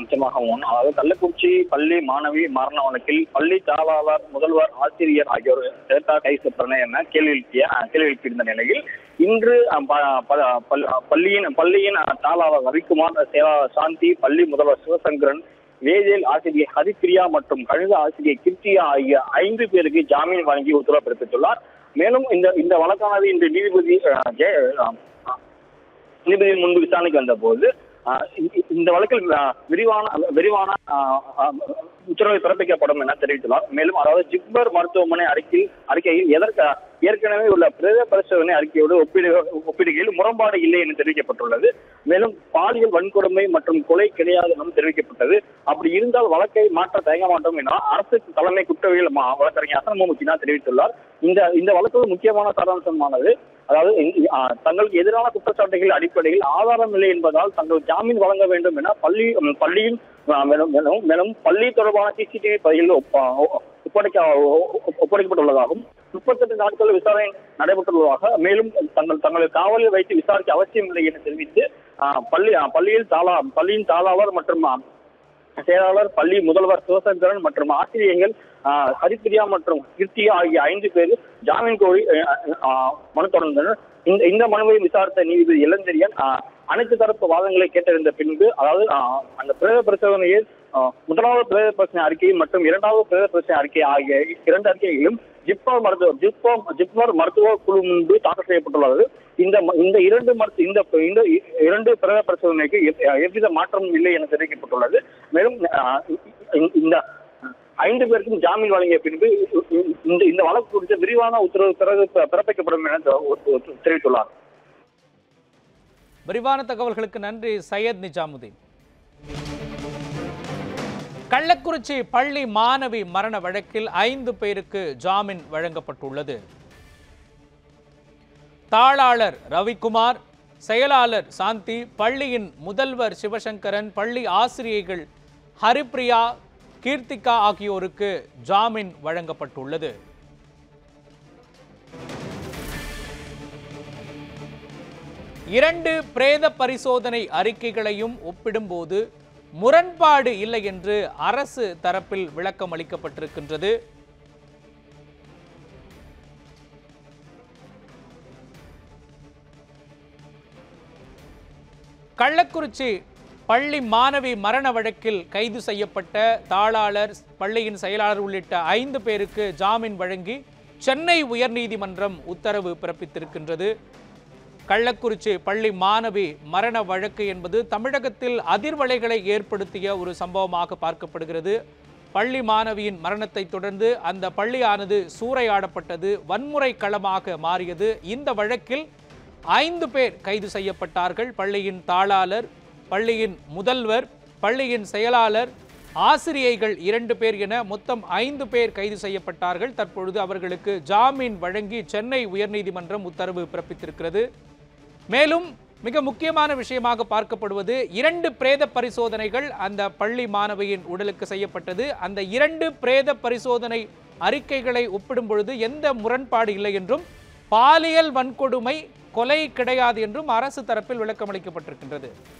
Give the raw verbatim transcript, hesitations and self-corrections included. நிச்சயமாக ஒன்று கள்ளக்குறிச்சி பள்ளி மாணவி மரண வழக்கில் பள்ளி தாவாளர் முதல்வர் ஆசிரியர் ஆகியோர் சேர்த்தா கைது பிரணயம் என கேள்வி எழுப்பிய கேள்வி எழுப்பியிருந்த நிலையில் இன்று பள்ளியின் பள்ளியின் தாளாளர் ரவிக்குமார் சேவா சாந்தி பள்ளி முதல்வர் சிவசங்கரன் வேதியியல் ஆசிரியர் ஹரிப்பிரியா மற்றும் கணித ஆசிரியர் கிருத்தியா ஆகிய ஐந்து பேருக்கு ஜாமீன் வழங்கி உத்தரவு பிறப்பித்துள்ளார். மேலும் இந்த இந்த வழக்கானது இன்று நீதிபதி நீதிபதியின் முன்பு விசாரணைக்கு வந்த போது இந்த வழக்கில் விரிவான விரிவான உத்தரவை பிறப்பிக்கப்படும் என தெரிவித்துள்ளார். மேலும் அதாவது ஜிப்மர் மருத்துவமனை அறிக்கை அறிக்கையில் எதற்கு ஏற்கனவே உள்ள பிரேத பரிசோதனை அறிக்கையோடு ஒப்பிடு ஒப்பிடுகையில் முரண்பாடு இல்லை என தெரிவிக்கப்பட்டுள்ளது. மேலும் பாலியல் வன்கொடுமை மற்றும் கொலை கிடையாது என தெரிவிக்கப்பட்டது. அப்படி இருந்தால் வழக்கை மாற்ற தயங்க மாட்டோம் என அரசு தலைமை குற்றவியல் வழக்கறிஞர் அசன்முகினா தெரிவித்துள்ளார். இந்த இந்த வழக்கு முக்கியமான சாராம்சமானது அதாவது தங்களுக்கு எதிரான குற்றச்சாட்டுகள் அடிப்படையில் ஆதாரம் இல்லை என்பதால் தங்கள் ஜாமீன் வழங்க வேண்டும் என பள்ளி பள்ளியின் மேலும் மேலும் பள்ளி தொடர்பான சிசிடிவி பதிவில் ஒப்படைக்க ஒப்படைக்கப்பட்டுள்ளதாகவும் முப்பத்தெட்டு நாட்கள் விசாரணை நடைபெற்றுள்ளதாக மேலும் தங்கள் தங்களை காவலில் வைத்து விசாரிக்க அவசியம் இல்லை என தெரிவித்து பள்ளி பள்ளியில் தாளா பள்ளியின் தாளாளர் மற்றும் செயலாளர் பள்ளி முதல்வர் சிவசங்கரன் மற்றும் ஆசிரியர்கள் ஹரிப்பிரியா மற்றும் கீர்த்தியா ஆகிய ஐந்து பேர் ஜாமீன் கோரி மனு தொடர்ந்தனர். இந்த இந்த மனுவை விசாரித்த நீதிபதி இளஞ்செழியன் அனைத்து தரப்பு வாதங்களை கேட்டறிந்த பின்பு அதாவது அந்த பிரேத பரிசோதனையில் முதலாவது பிரேத பரிசோதனை அறிக்கை மற்றும் இரண்டாவது பிரேத பரிசோதனை அறிக்கை ஆகிய இரண்டு அறிக்கைகளிலும் ஜிப்மர் மருத்துவ ஜிப்மோ ஜிப்மர் மருத்துவ குழு முன்பு தாக்கல் செய்யப்பட்டுள்ளது. இந்த இந்த இரண்டு மருத்து இந்த இரண்டு பிரேத பரிசோதனைக்கு எவ்வித மாற்றமும் இல்லை என தெரிவிக்கப்பட்டுள்ளது. மேலும் இந்த ஐந்து பேருக்கும் ஜாமீன் வழங்கிய பின்பு இந்த இந்த வழக்கு குறித்த விரிவான உத்தரவு பிறப்பிக்கப்படும் என தெரிவித்துள்ளார். விரிவான தகவல்களுக்கு நன்றி சையத் நிஜாமுதீன். கள்ளக்குறிச்சி பள்ளி மாணவி மரண வழக்கில் ஐந்து பேருக்கு ஜாமீன் வழங்கப்பட்டுள்ளது. தாளாளர் ரவிக்குமார், செயலாளர் சாந்தி, பள்ளியின் முதல்வர் சிவசங்கரன், பள்ளி ஆசிரியர்கள் ஹரிப்பிரியா, கீர்த்திகா ஆகியோருக்கு ஜாமீன் வழங்கப்பட்டுள்ளது. இரண்டு பிரேத பரிசோதனை அறிக்கைகளையும் ஒப்பிடும்போது முரண்பாடு இல்லை என்று அரசு தரப்பில் விளக்கம் அளிக்கப்பட்டிருக்கின்றது. கள்ளக்குறிச்சி பள்ளி மாணவி மரண வழக்கில் கைது செய்யப்பட்ட தாளாளர், பள்ளியின் செயலாளர் உள்ளிட்ட ஐந்து பேருக்கு ஜாமீன் வழங்கி சென்னை உயர்நீதிமன்றம் உத்தரவு பிறப்பித்திருக்கின்றது. கள்ளக்குறிச்சி பள்ளி மாணவி மரண வழக்கு என்பது தமிழகத்தில் அதிர்வலைகளை ஏற்படுத்திய ஒரு சம்பவமாக பார்க்கப்படுகிறது. பள்ளி மாணவியின் மரணத்தை தொடர்ந்து அந்த பள்ளியானது சூறையாடப்பட்டது, வன்முறை களமாக மாறியது. இந்த வழக்கில் ஐந்து பேர் கைது செய்யப்பட்டார்கள். பள்ளியின் தாளாளர், பள்ளியின் முதல்வர், பள்ளியின் செயலாளர், ஆசிரியைகள் இரண்டு பேர் என மொத்தம் ஐந்து பேர் கைது செய்யப்பட்டார்கள். தற்பொழுது அவர்களுக்கு ஜாமீன் வழங்கி சென்னை உயர்நீதிமன்றம் உத்தரவு பிறப்பித்திருக்கிறது. மேலும் மிக முக்கியமான விஷயமாக பார்க்கப்படுவது இரண்டு பிரேத பரிசோதனைகள் அந்த பள்ளி மாணவியின் உடலுக்கு செய்யப்பட்டது. அந்த இரண்டு பிரேத பரிசோதனை அறிக்கைகளை ஒப்பிடும் பொழுது எந்த முரண்பாடு இல்லை என்றும் பாலியல் வன்கொடுமை கொலை கிடையாது என்றும் அரசு தரப்பில் விளக்கம் அளிக்கப்பட்டிருக்கின்றது.